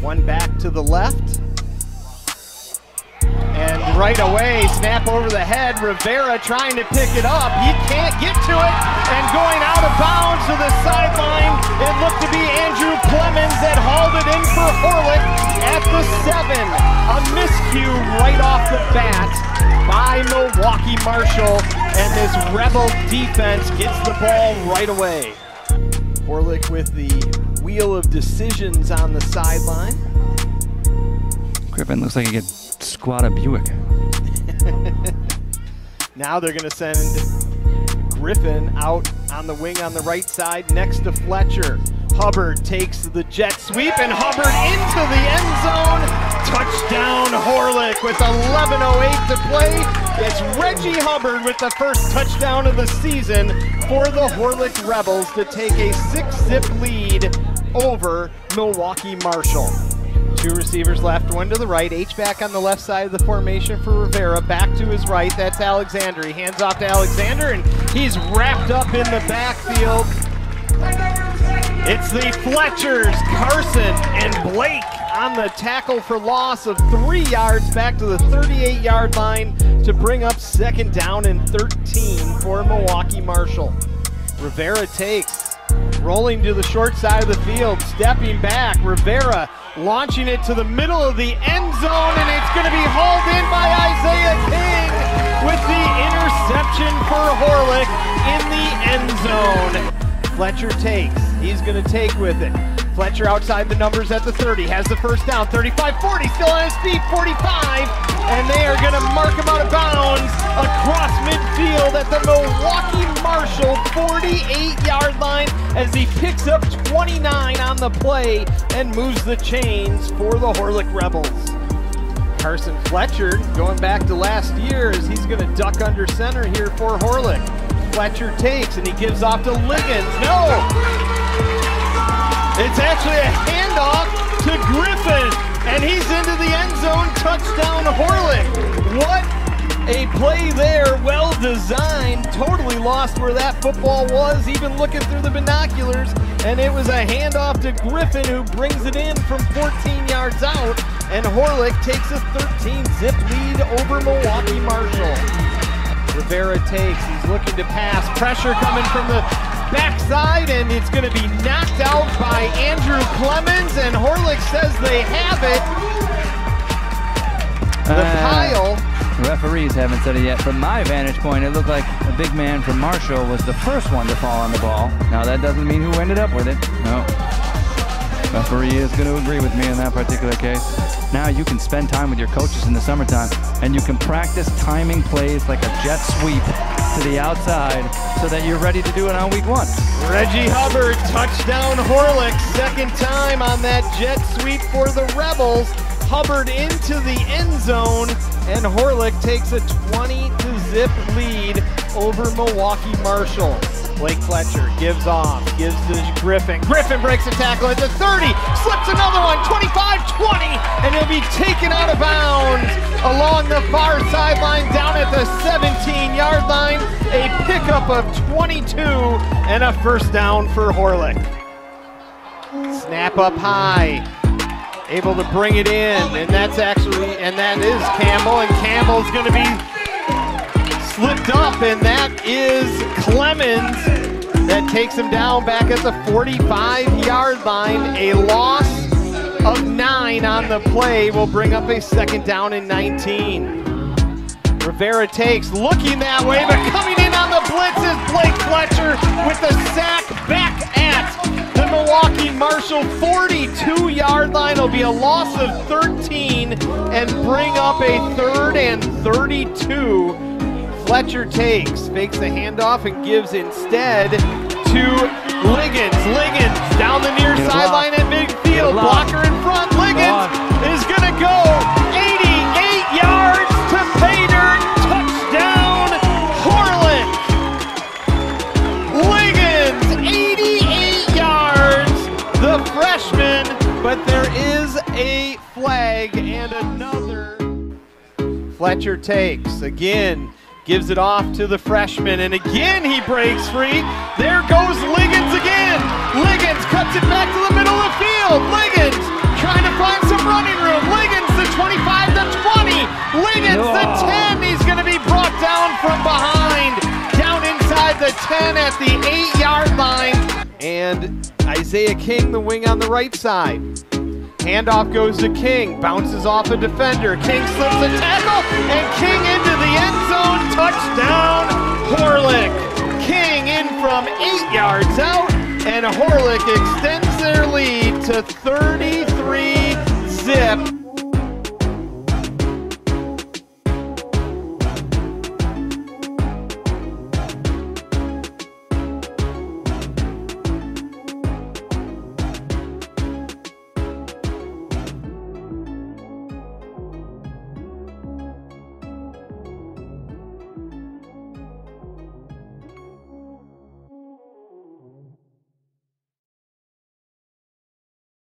One back to the left. And right away, snap over the head. Rivera trying to pick it up. He can't get to it. And going out of bounds to the sideline, it looked to be Andrew Clemens that hauled it in for Horlick at the 7. A miscue right off the bat by Milwaukee Marshall. And this Rebel defense gets the ball right away. Horlick with the wheel of decisions on the sideline. Griffin looks like he could squat a Buick. Now they're going to send Griffin out on the wing on the right side next to Fletcher. Hubbard takes the jet sweep, and Hubbard into the end zone. Touchdown Horlick with 11:08 to play. It's Reggie Hubbard with the first touchdown of the season for the Horlick Rebels to take a 6-zip lead over Milwaukee Marshall. Two receivers left, one to the right. H back on the left side of the formation for Rivera. Back to his right, that's Alexander. He hands off to Alexander, and he's wrapped up in the backfield. It's the Fletchers, Carson, and Blake on the tackle for loss of 3 yards back to the 38-yard line to bring up second down and 13 for Milwaukee Marshall. Rivera takes, rolling to the short side of the field, stepping back. Rivera launching it to the middle of the end zone, and it's going to be hauled in by Isaiah King with the interception for Horlick in the end zone. Fletcher takes, he's going to take with it. Fletcher outside the numbers at the 30, has the first down, 35, 40, still on his feet, 45, and they are going to mark him out of bounds across midfield at the Milwaukee Marshall 48-yard line as he picks up 29 on the play and moves the chains for the Horlick Rebels. Carson Fletcher going back to last year as he's going to duck under center here for Horlick. Fletcher takes and he gives off to Liggins. No! It's actually a handoff to Griffin, and he's into the end zone, touchdown Horlick. What a play there, well designed, totally lost where that football was, even looking through the binoculars, and it was a handoff to Griffin, who brings it in from 14 yards out, and Horlick takes a 13-zip lead over Milwaukee Marshall. Rivera takes, he's looking to pass, pressure coming from the backside, and it's going to be knocked out by Andrew Clemens, and Horlick says they have it. The pile. Referees haven't said it yet. From my vantage point, it looked like a big man from Marshall was the first one to fall on the ball. Now, that doesn't mean who ended up with it. No. Referee is going to agree with me in that particular case. Now you can spend time with your coaches in the summertime, and you can practice timing plays like a jet sweep to the outside so that you're ready to do it on week 1. Reggie Hubbard, touchdown Horlick, second time on that jet sweep for the Rebels. Hubbard into the end zone, and Horlick takes a 20-zip lead over Milwaukee Marshall. Blake Fletcher gives off, gives to Griffin. Griffin breaks a tackle at the 30, slips another one, 25, 20, and he'll be taken out of bounds along the far sideline down at the 17-yard line. A pickup of 22 and a first down for Horlick. Snap up high, able to bring it in, and that's actually, and that is Campbell, and Campbell's going to be slipped up, and that is Clemens that takes him down back at the 45-yard line. A loss of 9 on the play will bring up a second down and 19. Rivera takes, looking that way, but coming in on the blitz is Blake Fletcher with the sack back at the Milwaukee Marshall 42-yard line. It'll be a loss of 13 and bring up a third and 32. Fletcher takes, fakes the handoff, and gives instead to Liggins. Liggins down the near sideline at midfield. Blocker in front. Liggins is going to go 88 yards to pay dirt. Touchdown, Horlick. Liggins, 88 yards. The freshman, but there is a flag and another. Fletcher takes again. Gives it off to the freshman, and again he breaks free. There goes Liggins again. Liggins cuts it back to the middle of the field. Liggins trying to find from behind, down inside the 10 at the 8-yard line. And Isaiah King, the wing on the right side. Handoff goes to King, bounces off a defender. King slips a tackle, and King into the end zone. Touchdown, Horlick. King in from 8 yards out, and Horlick extends their lead to 3rd.